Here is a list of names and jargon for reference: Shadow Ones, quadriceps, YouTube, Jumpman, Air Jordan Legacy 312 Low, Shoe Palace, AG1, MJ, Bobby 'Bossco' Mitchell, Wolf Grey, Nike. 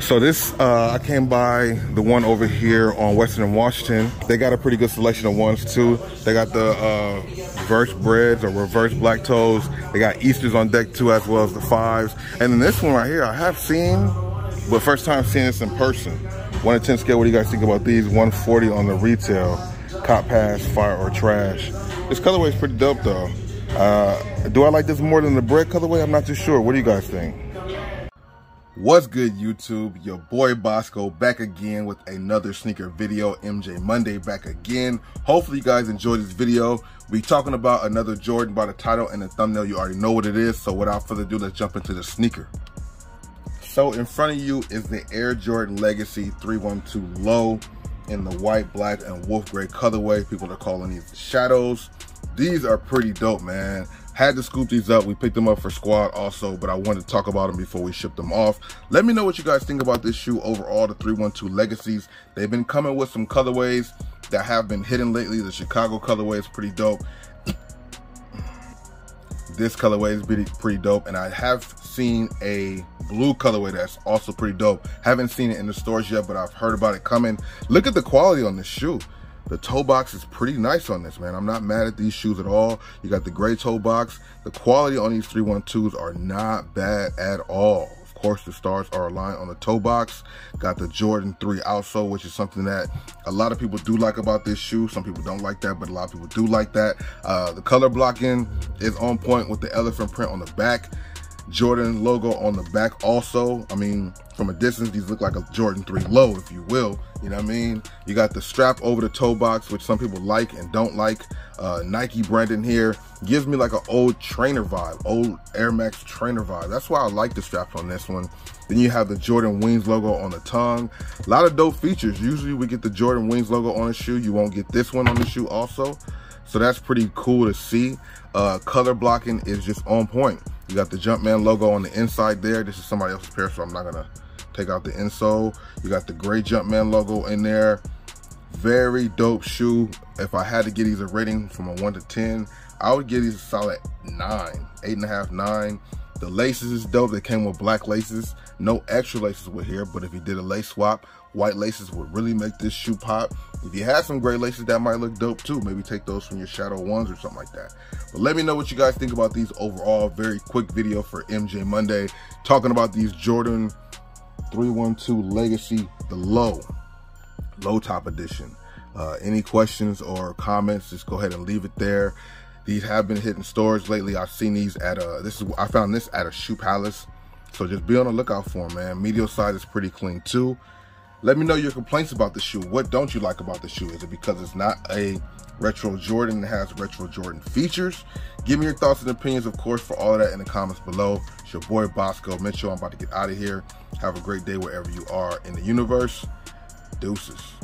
So this, I came by the one over here on Western and Washington. They got a pretty good selection of ones too. They got the reverse breads or reverse black toes. They got Easters on deck too, as well as the fives. And then this one right here, I have seen, but first time seeing this in person. 1 to 10 scale, what do you guys think about these? 140 on the retail. Cop pass, fire or trash. This colorway is pretty dope though. Do I like this more than the bread colorway? I'm not too sure. What do you guys think? What's good, YouTube? Your boy Bossco back again with another sneaker video. MJ Monday back again. Hopefully you guys enjoyed this video. We talking about another Jordan. By the title and the thumbnail, you already know what it is. So without further ado, let's jump into the sneaker. So in front of you is the Air Jordan Legacy 312 Low in the white, black, and Wolf Grey colorway. People are calling these the Shadows. These are pretty dope, man. Had to scoop these up. We picked them up for squad also, but I wanted to talk about them before we ship them off. Let me know what you guys think about this shoe overall, the 312 Legacies. They've been coming with some colorways that have been hidden lately. The Chicago colorway is pretty dope. This colorway is pretty dope, and I have seen a blue colorway that's also pretty dope. Haven't seen it in the stores yet, but I've heard about it coming. Look at the quality on this shoe. The toe box is pretty nice on this, man. I'm not mad at these shoes at all. You got the gray toe box. The quality on these 312s are not bad at all. Of course, the stars are aligned on the toe box. Got the Jordan 3 outsole, which is something that a lot of people do like about this shoe. Some people don't like that, but a lot of people do like that. The color blocking is on point with the elephant print on the back. Jordan logo on the back also. I mean, from a distance, these look like a Jordan 3 Low, if you will. You know what I mean? You got the strap over the toe box, which some people like and don't like. Nike brand in here gives me like an old trainer vibe, old Air Max trainer vibe. That's why I like the strap on this one. Then you have the Jordan Wings logo on the tongue. A lot of dope features. Usually we get the Jordan Wings logo on a shoe. You won't get this one on the shoe also. So that's pretty cool to see. Color blocking is just on point. You got the Jumpman logo on the inside there. This is somebody else's pair, so I'm not gonna take out the insole. You got the gray Jumpman logo in there. Very dope shoe. If I had to give these a rating from a 1 to 10, I would give these a solid 9, 8.5, 9. The laces is dope. They came with black laces. No extra laces were here, but if you did a lace swap, white laces would really make this shoe pop. If you had some gray laces, that might look dope too. Maybe take those from your Shadow Ones or something like that. But let me know what you guys think about these overall. Very quick video for MJ Monday, talking about these Jordan 312 Legacy, the low top edition. Any questions or comments, just go ahead and leave it there. These have been hitting stores lately. I've seen these at I found this at a Shoe Palace. So just be on the lookout for them, man. Medial side is pretty clean too. Let me know your complaints about the shoe. What don't you like about the shoe? Is it because it's not a retro Jordan that has retro Jordan features? Give me your thoughts and opinions, of course, for all of that in the comments below. It's your boy Bossco Mitchell. I'm about to get out of here. Have a great day wherever you are in the universe. Deuces.